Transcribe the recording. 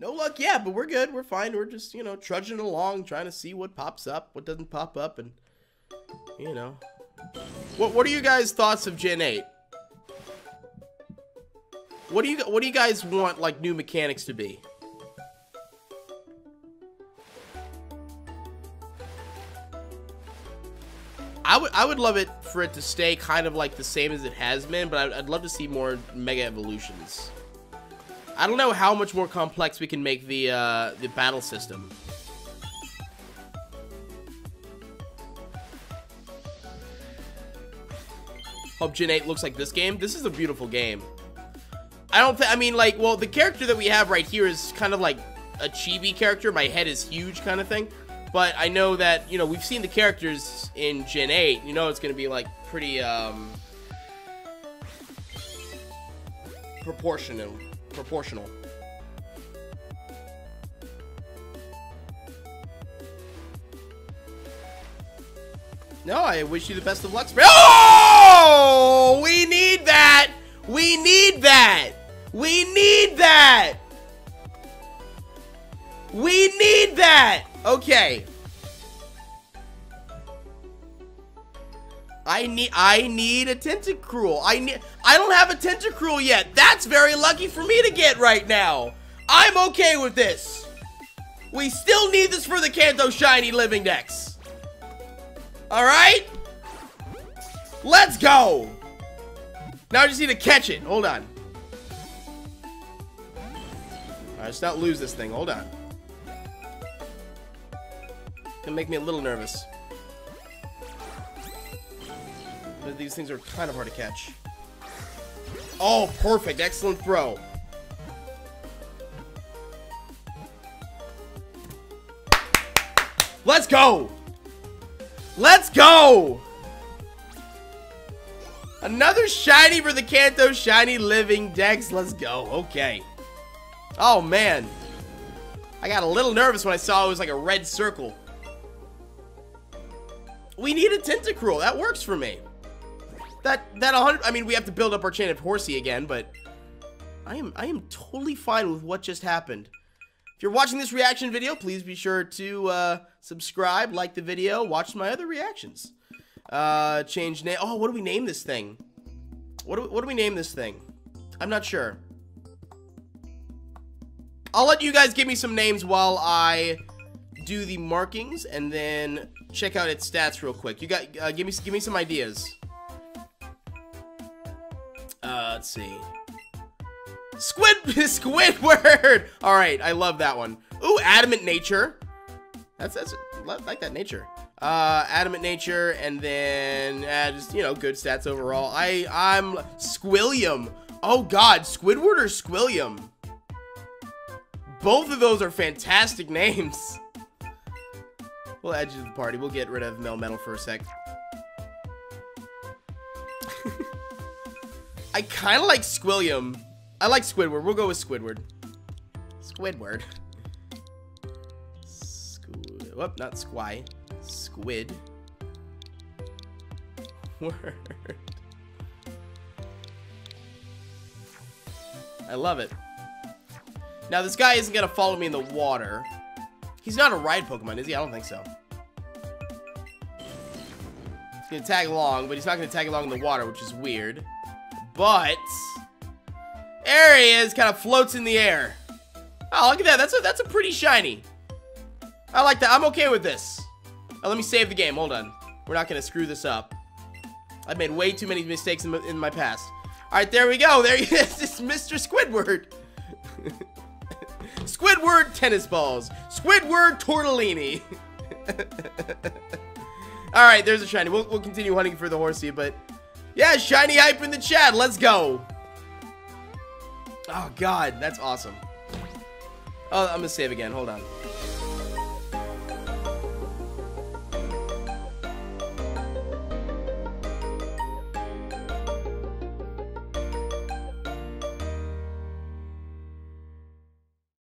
No luck, yeah, but we're good. We're fine. We're just, you know, trudging along, trying to see what pops up, what doesn't pop up, and, you know. What are you guys' thoughts of Gen 8? What do you guys want, like, new mechanics to be? I would love it for it to stay kind of like the same as it has been, but I'd love to see more mega evolutions. I don't know how much more complex we can make the battle system. Hope Gen 8 looks like this game. This is a beautiful game. I mean, well, the character that we have right here is kind of like a chibi character. My head is huge kind of thing. But I know that, you know, we've seen the characters in Gen 8. You know it's going to be, like, pretty, proportional. No, I wish you the best of luck. Oh! We need that! We need that! We need that! We need that! Okay. I need a Tentacruel. I don't have a Tentacruel yet. That's very lucky for me to get right now. I'm okay with this. We still need this for the Kanto Shiny Living Dex. Alright? Let's go! Now I just need to catch it. Hold on. Alright, let's not lose this thing. Hold on. It's gonna make me a little nervous. But these things are kind of hard to catch. Oh, perfect. Excellent throw. Let's go. Let's go. Another shiny for the Kanto Shiny Living Dex. Let's go. Okay. Oh, man. I got a little nervous when I saw it was like a red circle. We need a Tentacruel. That works for me. That 100. I mean, we have to build up our chain of horsey again, but I am totally fine with what just happened. If you're watching this reaction video, please be sure to subscribe, like the video, watch my other reactions. Change name. Oh, what do we name this thing? What do we name this thing? I'm not sure. I'll let you guys give me some names while I do the markings and then check out its stats real quick. You got give me some ideas. Let's see. Squidward. All right, I love that one. Ooh, adamant nature. That's I like that nature. Adamant nature, and then just, you know, good stats overall. I'm Squilliam. Oh God, Squidward or Squilliam? Both of those are fantastic names. We'll add you to the party. We'll get rid of Mel Metal for a sec. I kind of like Squilliam. I like Squidward. We'll go with Squidward. Squidward. Squid. Whoop, not Squy. Squid. Word. I love it. Now, this guy isn't going to follow me in the water. He's not a ride Pokemon, is he? I don't think so. He's gonna tag along, but he's not gonna tag along in the water, which is weird. But there he is, kind of floats in the air. Oh, look at that! That's a pretty shiny. I like that. I'm okay with this. Oh, let me save the game. Hold on. We're not gonna screw this up. I've made way too many mistakes in my past. All right, there we go. There he is. It's Mr. Squidward. Squidward tennis balls. Squidward tortellini. Alright, there's a shiny. We'll continue hunting for the horsey, but yeah, shiny hype in the chat. Let's go. Oh, God. That's awesome. Oh, I'm going to save again. Hold on.